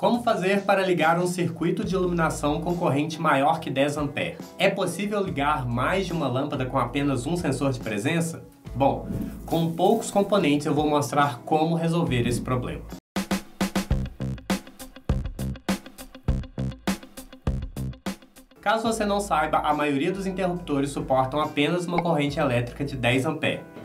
Como fazer para ligar um circuito de iluminação com corrente maior que 10 A? É possível ligar mais de uma lâmpada com apenas um sensor de presença? Bom, com poucos componentes eu vou mostrar como resolver esse problema. Caso você não saiba, a maioria dos interruptores suportam apenas uma corrente elétrica de 10 A.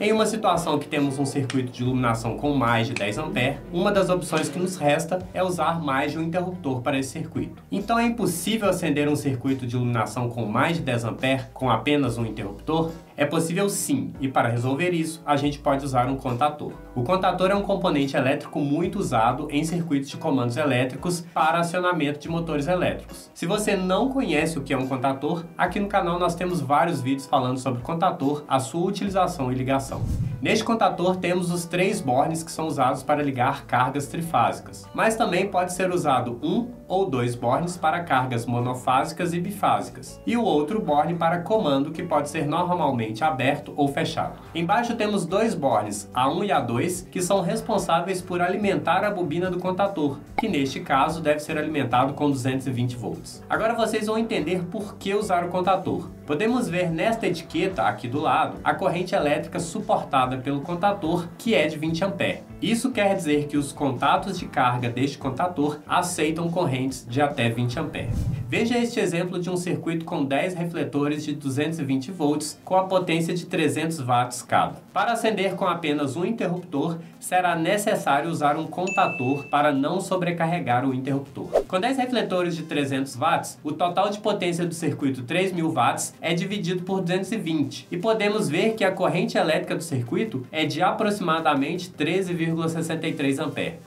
Em uma situação que temos um circuito de iluminação com mais de 10 A, uma das opções que nos resta é usar mais de um interruptor para esse circuito. Então é impossível acender um circuito de iluminação com mais de 10 A com apenas um interruptor? É possível sim, e para resolver isso, a gente pode usar um contator. O contator é um componente elétrico muito usado em circuitos de comandos elétricos para acionamento de motores elétricos. Se você não conhece o que é um contator, aqui no canal nós temos vários vídeos falando sobre o contator, a sua utilização e ligação. Neste contator temos os 3 bornes que são usados para ligar cargas trifásicas, mas também pode ser usado um ou 2 bornes para cargas monofásicas e bifásicas, e o outro borne para comando que pode ser normalmente aberto ou fechado. Embaixo temos 2 bornes, A1 e A2, que são responsáveis por alimentar a bobina do contator, que neste caso deve ser alimentado com 220 volts. Agora vocês vão entender por que usar o contator. Podemos ver nesta etiqueta aqui do lado a corrente elétrica suportada pelo contator, que é de 20 A. Isso quer dizer que os contatos de carga deste contator aceitam correntes de até 20 A. Veja este exemplo de um circuito com 10 refletores de 220 volts com a potência de 300 watts cada. Para acender com apenas um interruptor, será necessário usar um contator para não sobrecarregar o interruptor. Com 10 refletores de 300 watts, o total de potência do circuito 3000 watts é dividido por 220, e podemos ver que a corrente elétrica do circuito é de aproximadamente 13,63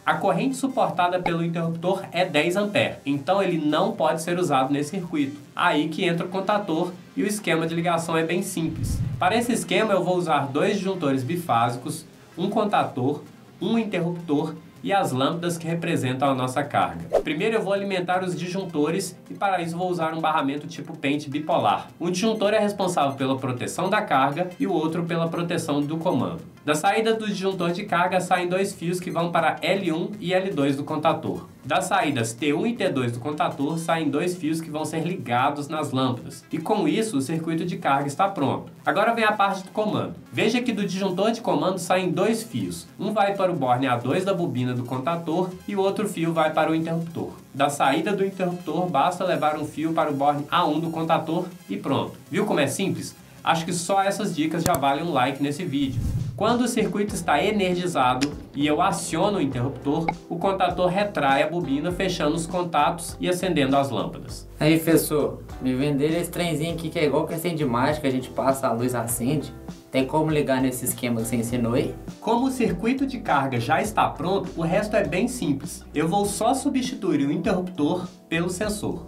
A. A corrente suportada pelo interruptor é 10 A, então ele não pode ser usado nesse circuito. Aí que entra o contator, e o esquema de ligação é bem simples. Para esse esquema eu vou usar 2 disjuntores bifásicos, um contator, um interruptor e as lâmpadas que representam a nossa carga. Primeiro eu vou alimentar os disjuntores e para isso vou usar um barramento tipo pente bipolar. Um disjuntor é responsável pela proteção da carga e o outro pela proteção do comando. Da saída do disjuntor de carga saem 2 fios que vão para L1 e L2 do contator. Das saídas T1 e T2 do contator saem 2 fios que vão ser ligados nas lâmpadas, e com isso o circuito de carga está pronto. Agora vem a parte do comando. Veja que do disjuntor de comando saem 2 fios, um vai para o borne A2 da bobina do contator e o outro fio vai para o interruptor. Da saída do interruptor basta levar um fio para o borne A1 do contator e pronto. Viu como é simples? Acho que só essas dicas já valem um like nesse vídeo. Quando o circuito está energizado e eu aciono o interruptor, o contator retrai a bobina, fechando os contatos e acendendo as lâmpadas. Aí, professor, me venderam esse trenzinho aqui que é igual que acende mágica, a gente passa, a luz acende. Tem como ligar nesse esquema que você ensinou aí? Como o circuito de carga já está pronto, o resto é bem simples. Eu vou só substituir o interruptor pelo sensor.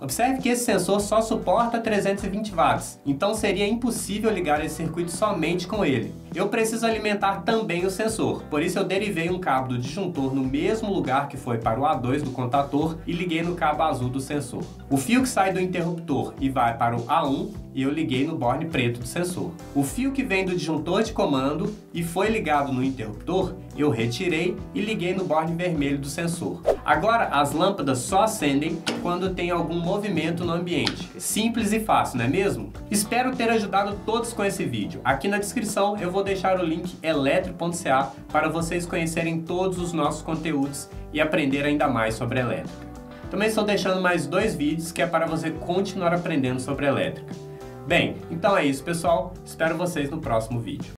Observe que esse sensor só suporta 320 watts, então seria impossível ligar esse circuito somente com ele. Eu preciso alimentar também o sensor, por isso eu derivei um cabo do disjuntor no mesmo lugar que foi para o A2 do contator e liguei no cabo azul do sensor. O fio que sai do interruptor e vai para o A1 eu liguei no borne preto do sensor. O fio que vem do disjuntor de comando e foi ligado no interruptor eu retirei e liguei no borne vermelho do sensor. Agora as lâmpadas só acendem quando tem algum movimento no ambiente. Simples e fácil, não é mesmo? Espero ter ajudado todos com esse vídeo. Aqui na descrição eu vou deixar o link eletro.ca para vocês conhecerem todos os nossos conteúdos e aprender ainda mais sobre elétrica. Também estou deixando mais 2 vídeos que é para você continuar aprendendo sobre elétrica. Bem, então é isso pessoal, espero vocês no próximo vídeo.